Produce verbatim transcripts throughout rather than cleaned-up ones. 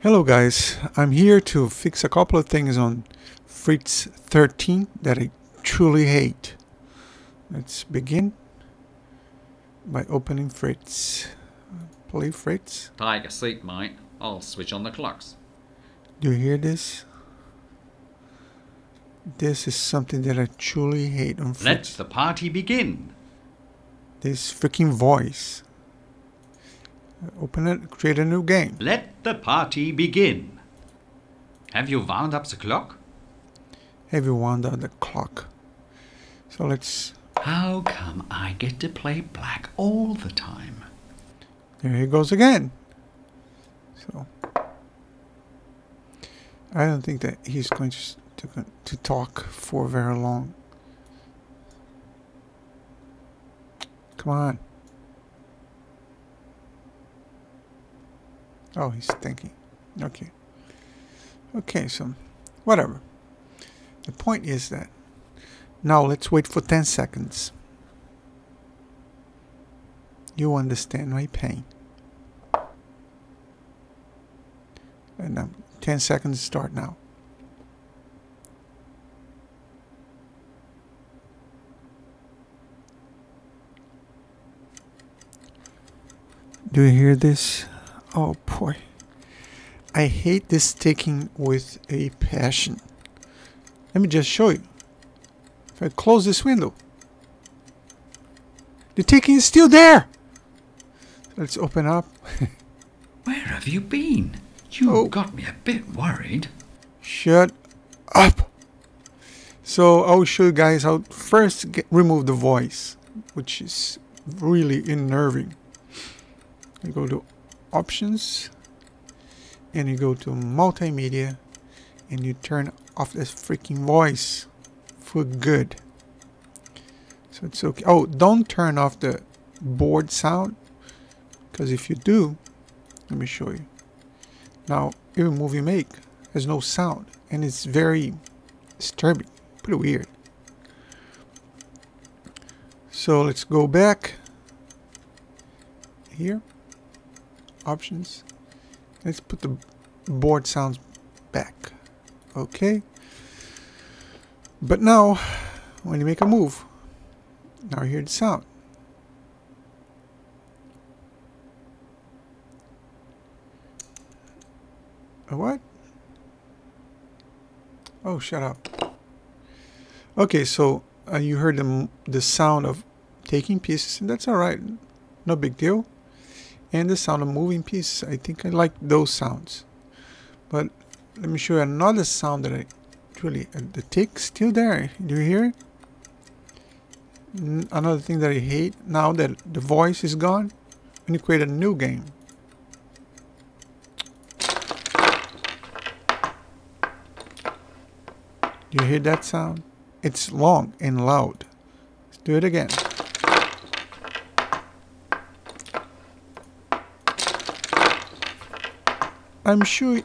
Hello guys, I'm here to fix a couple of things on Fritz thirteen that I truly hate. Let's begin by opening Fritz. Play Fritz. Tiger, sleep mate. I'll switch on the clocks. Do you hear this? This is something that I truly hate on Fritz. Let the party begin. This freaking voice. Open it, create a new game. Let the party begin. Have you wound up the clock? Have you wound up the clock? So let's... How come I get to play black all the time? There he goes again. So... I don't think that he's going to, to, to talk for very long. Come on. Oh, he's thinking. Okay. Okay, so whatever. The point is that now let's wait for ten seconds. You understand my pain. And now ten seconds start now. Do you hear this? Oh boy, I hate this ticking with a passion. Let me just show you. If I close this window, the ticking is still there. Let's open up. Where have you been? You oh. got me a bit worried. Shut up. So I'll show you guys how first get, remove the voice, which is really unnerving. I go to options and you go to multimedia and you turn off this freaking voice for good. So it's okay. Oh, don't turn off the board sound, because if you do, let me show you. Now every move you make has no sound and it's very disturbing, pretty weird. So let's go back here. Options. Let's put the board sounds back. Okay. But now, when you make a move, now you hear the sound. A what? Oh, shut up. Okay, so uh, you heard the, the sound of taking pieces, and that's alright. No big deal. And the sound of moving pieces. I think I like those sounds. But let me show you another sound that I really... Uh, the tick still there. Do you hear it? N another thing that I hate now that the voice is gone. When you create a new game. Do you hear that sound? It's long and loud. Let's do it again. I'm sure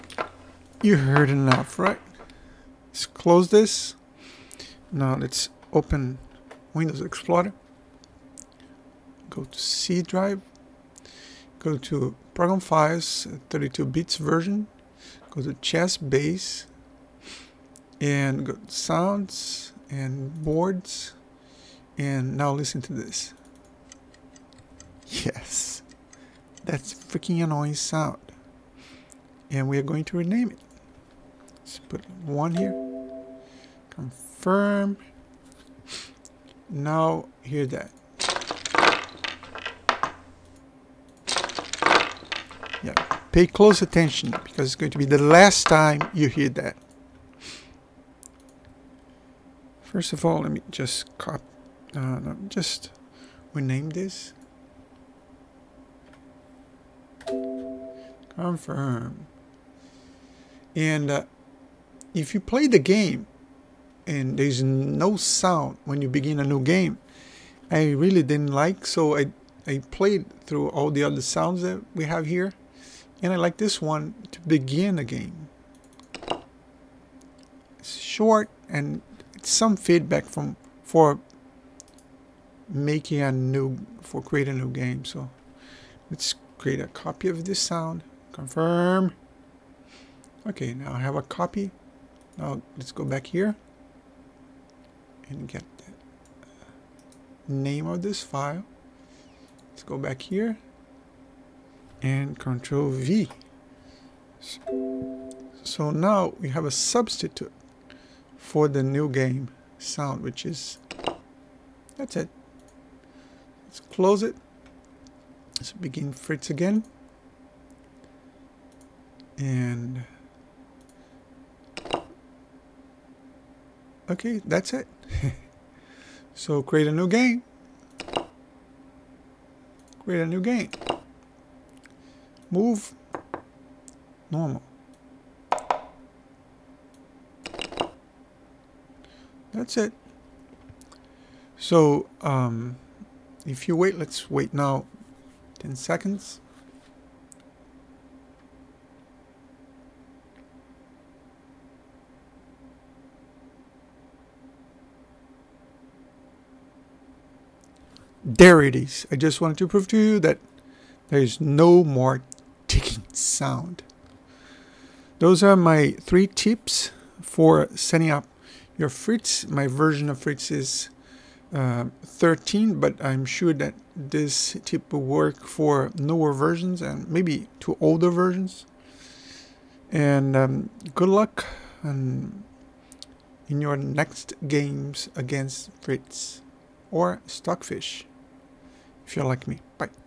you heard enough, right? Let's close this. Now let's open Windows Explorer. Go to C drive. Go to Program Files, thirty-two bits version. Go to ChessBase. And go to Sounds and Boards. And now listen to this. Yes. That's freaking annoying sound. And we are going to rename it. Let's put one here. Confirm. Now hear that. Yeah. Pay close attention because it's going to be the last time you hear that. First of all, let me just copy. Uh, no, just rename this. Confirm. And uh, if you play the game and there's no sound when you begin a new game, I really didn't like, so I, I played through all the other sounds that we have here, and I like this one to begin a game. It's short and it's some feedback from for making a new, for creating a new game. So let's create a copy of this sound, confirm. Okay, now I have a copy. Now let's go back here and get the name of this file. Let's go back here and Control V. So now we have a substitute for the new game sound, which is, that's it. Let's close it. Let's begin Fritz again. And okay, that's it. So create a new game. Create a new game. Move. Normal. That's it. So um, if you wait, let's wait now ten seconds. There it is. I just wanted to prove to you that there is no more ticking sound. Those are my three tips for setting up your Fritz. My version of Fritz is uh, thirteen, but I'm sure that this tip will work for newer versions and maybe to older versions. And um, good luck on, in your next games against Fritz or Stockfish, if you're like me. Bye.